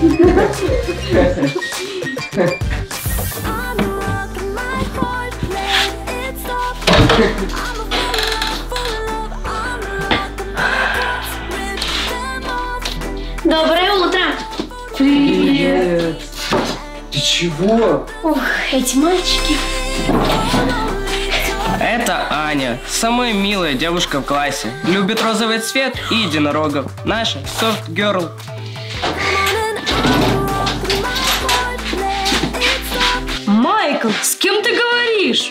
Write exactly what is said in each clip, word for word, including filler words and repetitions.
Доброе утро! Привет! Ты чего? Ох, эти мальчики. Это Аня, самая милая девушка в классе. Любит розовый цвет и единорогов. Наша Soft-Girl. Майкл, с кем ты говоришь?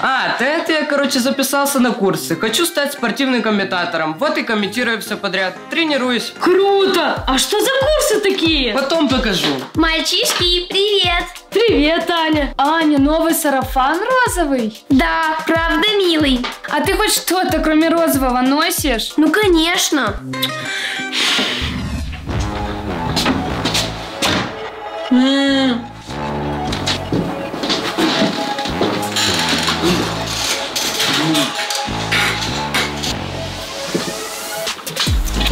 А, ты это я, короче, записался на курсы. Хочу стать спортивным комментатором. Вот и комментирую все подряд. Тренируюсь. Круто! А что за курсы такие? Потом покажу. Мальчишки, привет! Привет, Аня! Аня, новый сарафан розовый? Да, правда милый. А ты хоть что-то кроме розового носишь? Ну, конечно. М-м-м.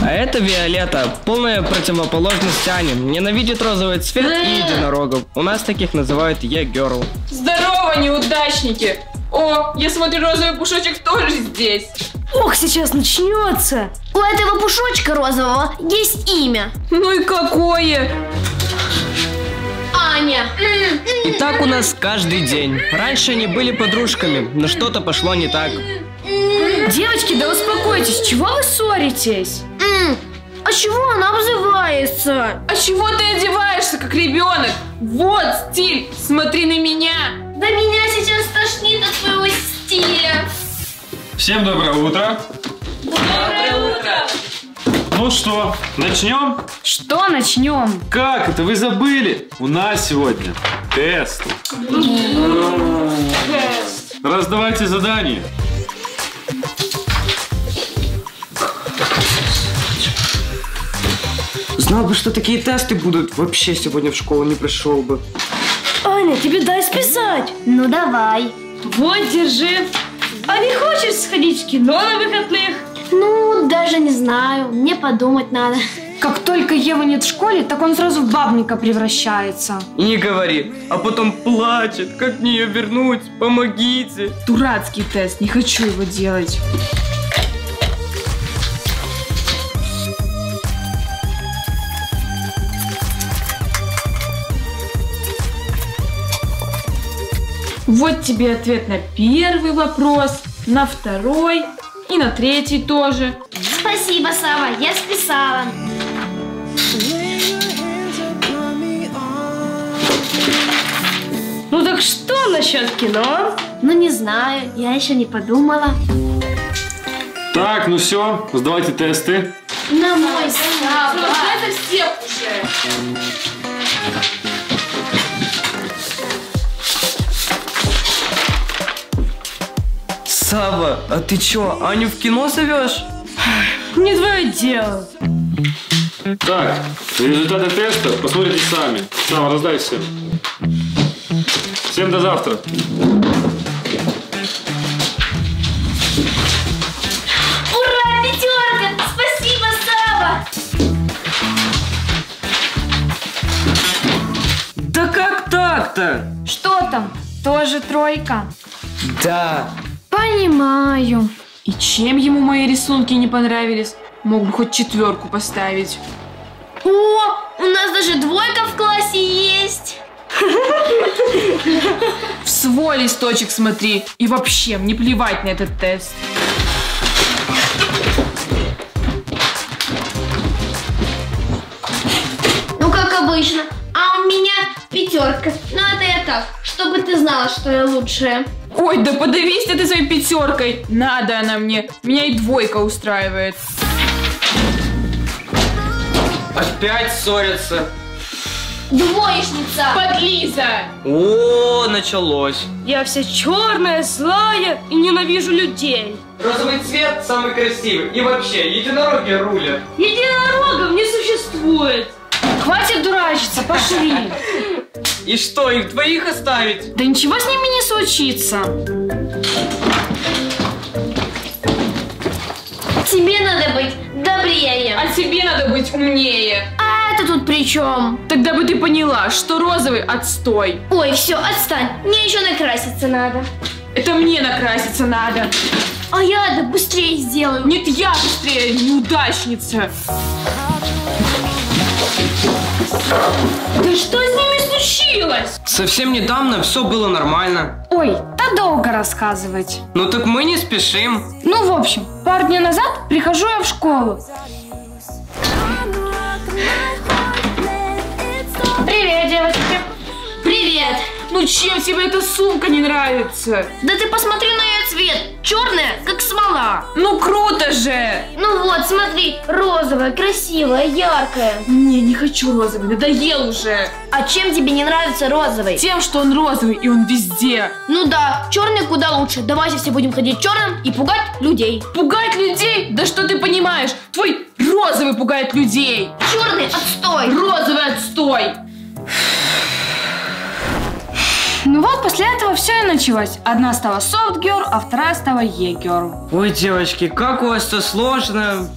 А это Виолетта, полная противоположность Ане. Ненавидит розовый цвет и единорогов. У нас таких называют E-Girl. Здорово, неудачники! О, я смотрю, розовый пушочек тоже здесь. Ох, сейчас начнется. У этого пушочка розового есть имя. Ну и какое? Аня. И так у нас каждый день. Раньше они были подружками, но что-то пошло не так. Девочки, да успокойтесь, чего вы ссоритесь? А чего она обзывается? А чего ты одеваешься, как ребенок? Вот стиль, смотри на меня. Да меня сейчас тошнит от твоего стиля. Всем доброе утро. Доброе утро. Ну что, начнем? Что начнем? Как это, вы забыли? У нас сегодня тест. Тест. Раздавайте задания. Знал бы, что такие тесты будут, вообще сегодня в школу не пришел бы. Аня, тебе дай списать. Ну, давай. Вот, держи. А не хочешь сходить в кино на выходных? Ну, даже не знаю. Мне подумать надо. Как только Евы нет в школе, так он сразу в бабника превращается. Не говори. А потом плачет. Как мне ее вернуть? Помогите. Дурацкий тест. Не хочу его делать. Вот тебе ответ на первый вопрос, на второй и на третий тоже. Спасибо, Сава, я списала. Ну так что насчет кино? Ну не знаю, я еще не подумала. Так, ну все, сдавайте тесты. На мой Сава. Это все уже. Сава, а ты чё, Аню в кино зовёшь? Не твое дело. Так, результаты теста посмотрите сами. Сам, раздай всем. Всем до завтра. Ура, пятерка! Спасибо, Сава! Да как так-то? Что там? Тоже тройка? Да. Понимаю. И чем ему мои рисунки не понравились? Мог бы хоть четверку поставить. О, у нас даже двойка в классе есть. В свой листочек смотри. И вообще, мне плевать на этот тест. Ну, как обычно. А у меня пятерка. Ну, это я так, чтобы ты знала, что я лучшая. Ой, да подавись ты своей пятеркой. Надо она мне. Меня и двойка устраивает. Опять ссорятся. Двоечница. Подлиза. О, началось. Я вся черная, злая и ненавижу людей. Розовый цвет самый красивый. И вообще, единороги рулят. Единорогов не существует. Хватит дурачиться, пошли. И что, их двоих оставить? Да ничего с ними не случится. Тебе надо быть добрее. А тебе надо быть умнее. А я-то тут при чем? Тогда бы ты поняла, что розовый отстой. Ой, все, отстань. Мне еще накраситься надо. Это мне накраситься надо. А я-то быстрее сделаю. Нет, я быстрее, неудачница. Да что с ними случилось? Совсем недавно все было нормально. Ой, да долго рассказывать. Ну так мы не спешим. Ну, в общем, пару дней назад прихожу я в школу. Привет, девочки. Привет. Ну чем тебе эта сумка не нравится? Да ты посмотри на ее цвет. Черная, как смола. Ну круто же. Ну вот, смотри, розовая, красивая, яркая. Не, не хочу розовый, надоел уже. А чем тебе не нравится розовый? Тем, что он розовый и он везде. Ну да, черный куда лучше. Давайте все будем ходить черным и пугать людей. Пугать людей? Да что ты понимаешь? Твой розовый пугает людей. Черный отстой. Розовый отстой. Ну вот, после этого все и началось. Одна стала Soft-Girl, а вторая стала E-Girl. Ой, девочки, как у вас все сложно.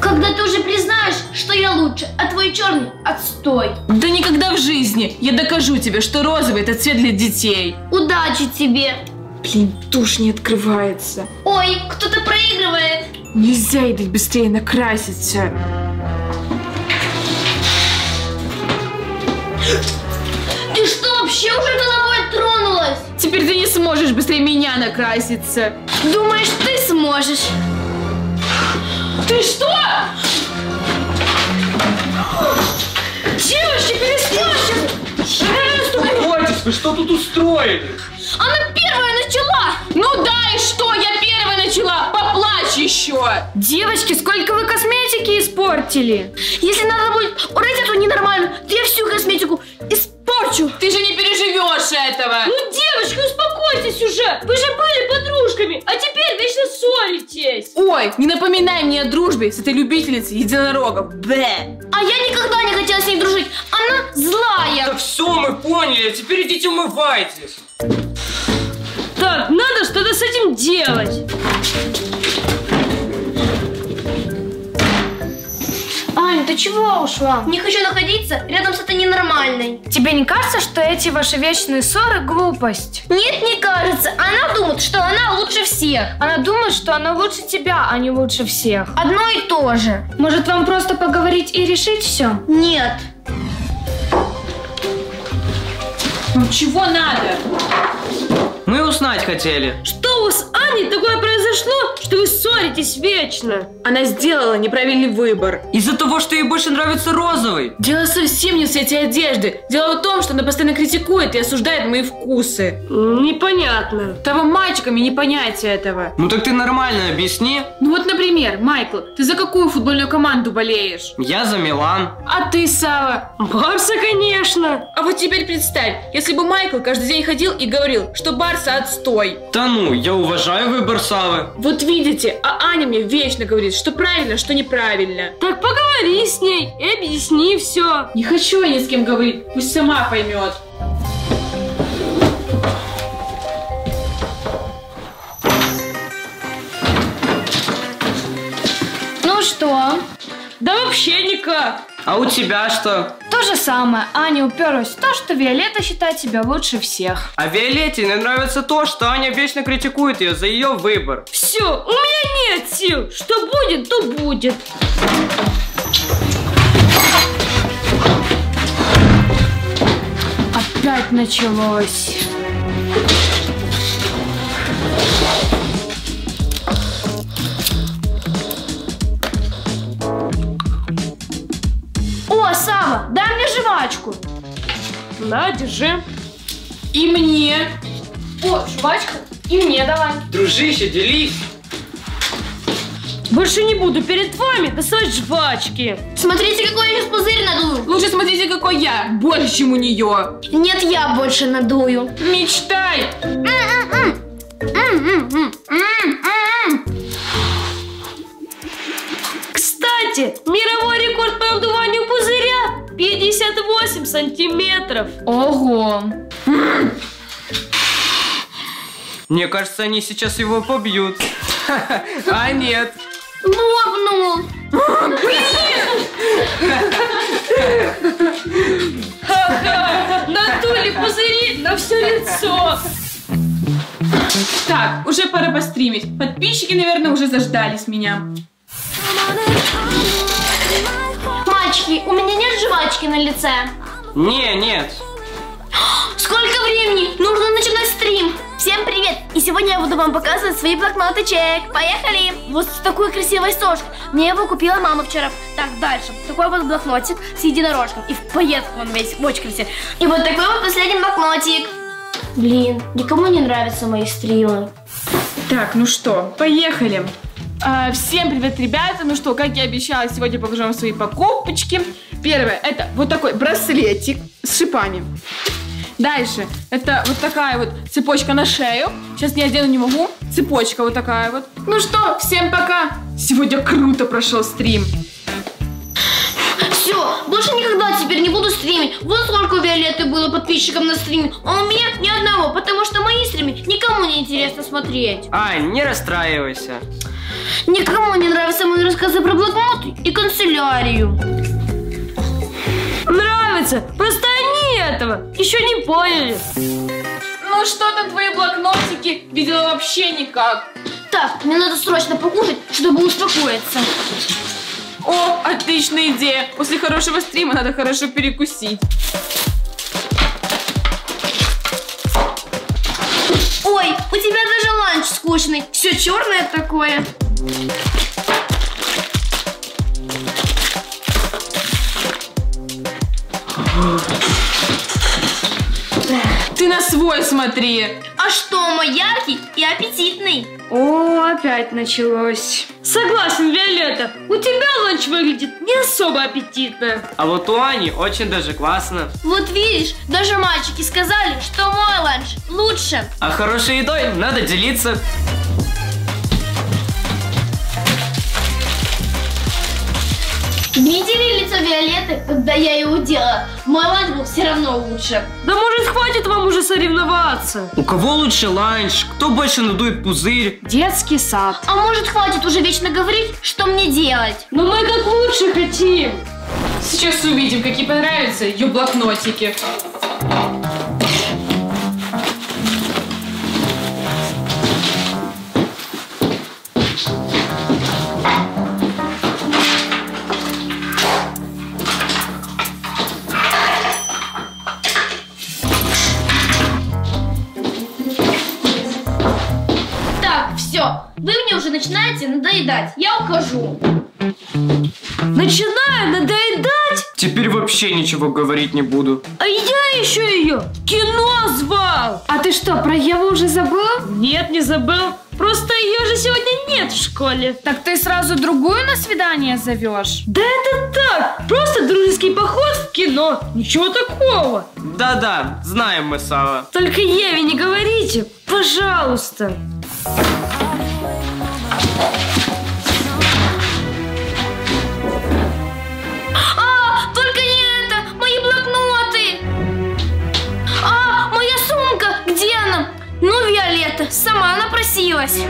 Когда ты уже признаешь, что я лучше, а твой черный отстой. Да никогда в жизни. Я докажу тебе, что розовый – это цвет для детей. Удачи тебе. Блин, тушь не открывается. Ой, кто-то проигрывает. Нельзя идти быстрее накраситься. Ты что, вообще уже головой тронулась? Теперь ты не сможешь быстрее меня накраситься. Думаешь, ты сможешь? Ты что? Девочки, перестаньте! Вы что тут устроили? Она первая начала! Ну да, и что? Я первая начала! Поплачь еще! Девочки, сколько вы косметики испортили! Если надо будет урыть эту ненормальную, то я всю косметику испортила. Ты же не переживешь этого. Ну, девочки, успокойтесь уже. Вы же были подружками, а теперь вечно ссоритесь. Ой, не напоминай мне о дружбе с этой любительницей единорогов. Бэ. А я никогда не хотела с ней дружить. Она злая. Да все, мы поняли. Теперь идите умывайтесь. Так, надо что-то с этим делать. Ань, ты чего ушла? Не хочу находиться рядом с этой ненормальной. Тебе не кажется, что эти ваши вечные ссоры глупость? Нет, не кажется. Она думает, что она лучше всех. Она думает, что она лучше тебя, а не лучше всех. Одно и то же. Может, вам просто поговорить и решить все? Нет. Ну чего надо? Мы узнать хотели. Что у с Аней такое произошло, что вы ссоритесь вечно? Она сделала неправильный выбор. Из-за того, что ей больше нравится розовый. Дело совсем не в цвете одежды. Дело в том, что она постоянно критикует и осуждает мои вкусы. Непонятно. Того мальчиками не понять этого. Ну так ты нормально объясни. Ну вот, например, Майкл, ты за какую футбольную команду болеешь? Я за Милан. А ты, Сава? Барса, конечно. А вот теперь представь, если бы Майкл каждый день ходил и говорил, что Барса отстой. Да ну, я уважаю выбор Савы. Вот видите, а Аня мне вечно говорит, что правильно, что неправильно. Так поговори с ней и объясни все. Не хочу я ни с кем говорить, пусть сама поймет. Ну что? Да вообще никак. А у тебя что? То же самое. Аня уперлась в то, что Виолетта считает себя лучше всех. А Виолетте не нравится то, что Аня вечно критикует ее за ее выбор. Все, у меня нет сил. Что будет, то будет. Опять началось. Сава, дай мне жвачку. На, держи. И мне. О, жвачку. И мне давай. Дружище, делись. Больше не буду перед вами тасовать жвачки. Смотрите, какой я сейчас пузырь надую. Лучше смотрите, какой я. Больше, чем у нее. Нет, я больше надую. Мечтай. Кстати, мировой рекорд по надуванию пузыря пятьдесят восемь сантиметров. Ого. Мне кажется, они сейчас его побьют. А нет. Лопнул. Блин! Ха-ха! Натули пузыри на все лицо! Так, уже пора постримить. Подписчики, наверное, уже заждались меня. Мальчики, у меня нет жвачки на лице? Не, нет. Сколько времени? Нужно начинать стрим. Всем привет! И сегодня я буду вам показывать свои блокноты чек. Поехали! Вот с такой красивой сошкой. Мне его купила мама вчера. Так, дальше. Такой вот блокнотик с единорожком. И в пайетках он весь в очкерсе. И вот такой вот последний блокнотик. Блин, никому не нравятся мои стримы. Так, ну что, поехали. А, всем привет, ребята. Ну что, как я обещала, сегодня покажу вам свои покупочки. Первое, это вот такой браслетик с шипами. Дальше, это вот такая вот цепочка на шею. Сейчас я одену не могу. Цепочка вот такая вот. Ну что, всем пока. Сегодня круто прошел стрим. Все, больше никогда теперь не буду стримить. Вот сколько у Виолетты было подписчиков на стриме. А у меня ни одного, потому что мои стримы никому не интересно смотреть. Ай, не расстраивайся. Никому не нравятся мои рассказы про блокноты и канцелярию. Нравится, просто этого еще не поняли. Ну что там твои блокнотики? Видела вообще никак. Так, мне надо срочно покушать, чтобы успокоиться. О, отличная идея. После хорошего стрима надо хорошо перекусить. Ой, у тебя даже ланч скучный. Все черное такое. Ты на свой смотри. А что, мой яркий и аппетитный. О, опять началось. Согласен, Виолетта, у тебя ланч выглядит не особо аппетитно. А вот у Ани очень даже классно. Вот видишь, даже мальчики сказали, что мой ланч лучше. А хорошей едой надо делиться. Видели лицо Виолетты, когда я ее удела? Мой ланч был все равно лучше. Да может хватит вам уже соревноваться? У кого лучше ланч? Кто больше надует пузырь? Детский сад. А может хватит уже вечно говорить, что мне делать? Но мы как лучше хотим. Сейчас увидим, какие понравятся ее блокнотики. Вы мне уже начинаете надоедать. Я ухожу. Начинаю надоедать? Теперь вообще ничего говорить не буду. А я еще ее в кино звал. А ты что, про Еву уже забыл? Нет, не забыл. Просто ее же сегодня нет в школе. Так ты сразу другую на свидание зовешь? Да это так. Просто дружеский поход в кино. Ничего такого. Да-да, знаем мы, Сава. Только Еве не говорите, пожалуйста. А, только не это! Мои блокноты! А, моя сумка! Где она? Ну, Виолетта, сама напросилась.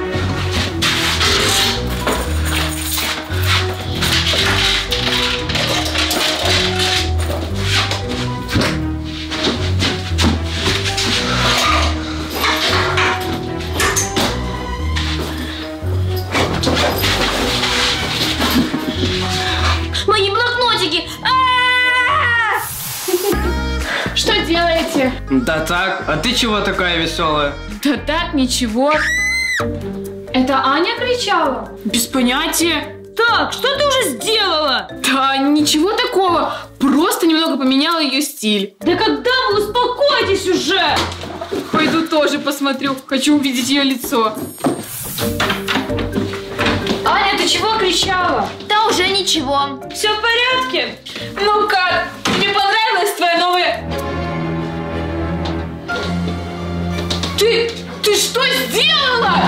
Да так, а ты чего такая веселая? Да так, ничего. Это Аня кричала? Без понятия. Так, что ты уже сделала? Да ничего такого, просто немного поменяла ее стиль. Да когда вы успокойтесь уже? Пойду тоже посмотрю, хочу увидеть ее лицо. Аня, ты чего кричала? Да уже ничего. Все в порядке? Ну как, тебе понравилась твоя новая... Ты, ты что сделала?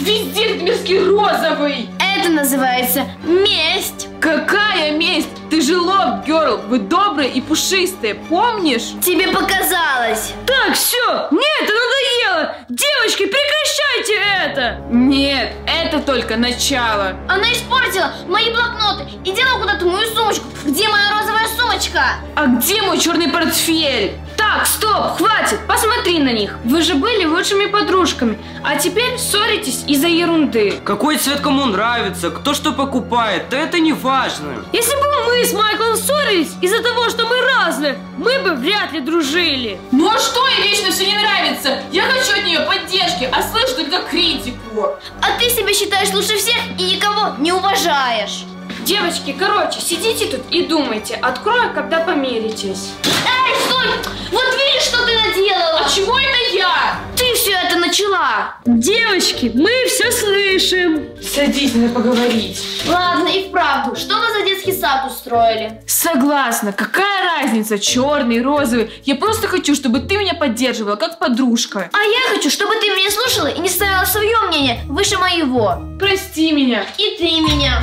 Везде мирский розовый. Это называется месть. Какая месть? Ты тяжело, герл. Вы добрые и пушистые, помнишь? Тебе показалось. Так, все. Мне это надоело. Девочки, прекращайте это. Нет, это только начало. Она испортила мои блокноты и делала куда-то мою сумочку. Где моя розовая сумочка? А где мой черный портфель? Так, стоп, хватит, посмотри на них. Вы же были лучшими подружками, а теперь ссоритесь из-за ерунды. Какой цвет кому нравится, кто что покупает, да это не важно. Если бы мы с Майклом ссорились из-за того, что мы разные, мы бы вряд ли дружили. Ну а что ей вечно все не нравится? Я хочу от нее поддержки, а слышу только критику. А ты себя считаешь лучше всех и никого не уважаешь. Девочки, короче, сидите тут и думайте. Открою, когда помиритесь. Эй, стой! Вот видишь, что ты наделала? А чего это я? Ты все это начала. Девочки, мы все слышим. Садись, надо поговорить. Ладно, и вправду, что вы за детский сад устроили? Согласна, какая разница, черный, розовый. Я просто хочу, чтобы ты меня поддерживала, как подружка. А я хочу, чтобы ты меня слушала и не ставила свое мнение выше моего. Прости меня. И ты меня.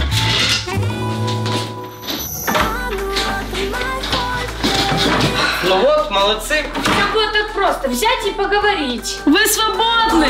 Ну вот, молодцы. Как было так просто взять и поговорить? Вы свободны!